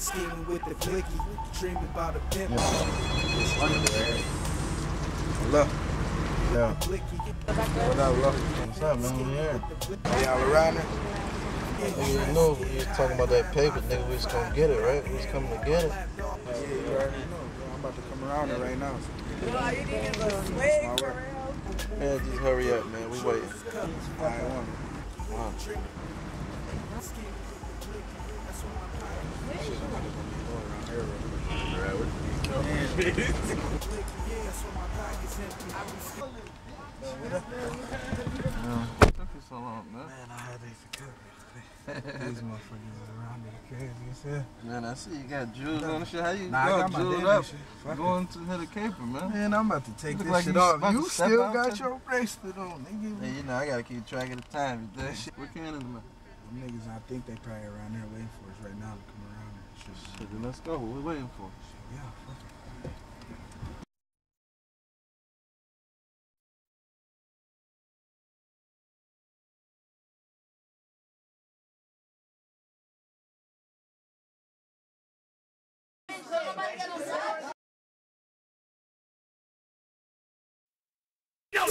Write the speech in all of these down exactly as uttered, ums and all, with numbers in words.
scheming with the Blicky, dreaming about a Bentley. Hello. Yeah. What up, bro? What's up, man? We here. Are y'all around it? We didn't know we were talking about that paper, nigga. We just gonna get it, right? We just coming to get it. Yeah, you already know, bro. I'm about to come around it right now. No, you didn't even wait, girl. Man, just hurry up, man. We waiting. I want it. Wow. Yeah. What took you so long, man? Man, I had they forgot me. These motherfuckers around me crazy, you see? Man, I see you got jewels on the shit. How you nah, got jeweled up? Shit. Going to hit a caper, man. Man, I'm about to take this like shit you off. You still out got out your bracelet on, nigga. Hey, you know, I gotta keep track of the time. You shit. What can is man? Them niggas, I think they probably around there waiting for us right now to come around and shit. Shit, then let's go. What we waiting for? Shit, yeah, fuck it.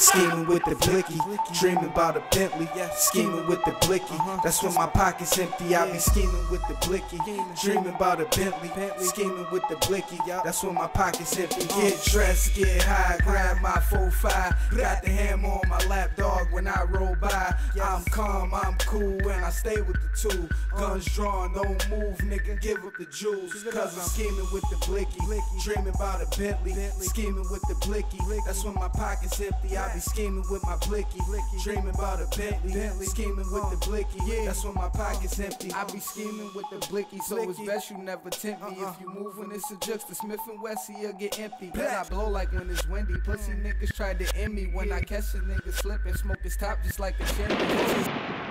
Scheming with the Blicky, dreaming about a Bentley. Scheming with the Blicky, that's when my pocket's empty. I be scheming with the Blicky, dreaming about a Bentley. Scheming with the Blicky, that's when my pocket's empty. Get dressed, get high, grab my four five. Got the hammer on my lap, dog, when I roll by. I'm calm, I'm cool, and I stay with the two. Guns drawn, don't move, nigga, give up the jewels. Cause I'm scheming with the Blicky, dreaming about a Bentley. Scheming with the Blicky, that's when my pocket's empty. I be scheming with my Blicky, dreaming about a Bentley. Scheming with the Blicky, that's when my pocket's empty. I be scheming with the Blicky, so it's best you never tempt me. If you move when it's a jux, the Smith and Wesson, you'll get empty. Then I blow like when it's windy. Pussy niggas try to end me when I catch a nigga slipping. Smoke his top just like a chimney.